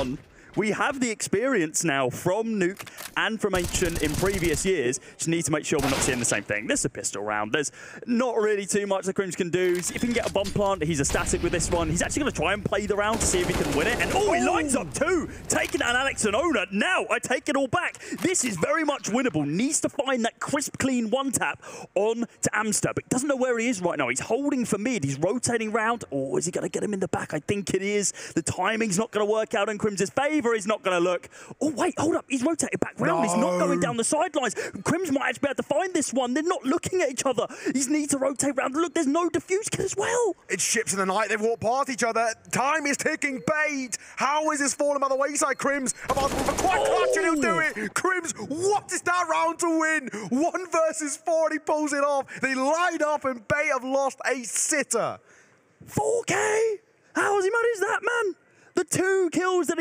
on. We have the experience now from Nuke and from Ancient in previous years. Just need to make sure we're not seeing the same thing. This is a pistol round. There's not really too much that KRIMZ can do. If he can get a bomb plant, he's ecstatic with this one. He's actually going to try and play the round to see if he can win it. And oh, he lines up two, taking an Alex and Ona. Now I take it all back. This is very much winnable. Needs to find that crisp, clean one tap on to Amstab. But doesn't know where he is right now. He's holding for mid. He's rotating round. Oh, is he going to get him in the back? I think it is. The timing's not going to work out in KRIMZ's favour. He's not going to look. Oh, wait, hold up. He's rotated back round. No. He's not going down the sidelines. KRIMZ might actually be able to find this one. They're not looking at each other. He's needs to rotate round. Look, there's no diffuse kill as well. It's ships in the night. They've walked past each other. Time is ticking. Bait. How is this falling by the wayside? KRIMZ about to move a quite clutch and he'll do it. KRIMZ, what is that round to win? 1 versus 4 and he pulls it off. They line up and Bait have lost a sitter. 4K? How has he managed that, man? The 2 kills that he got.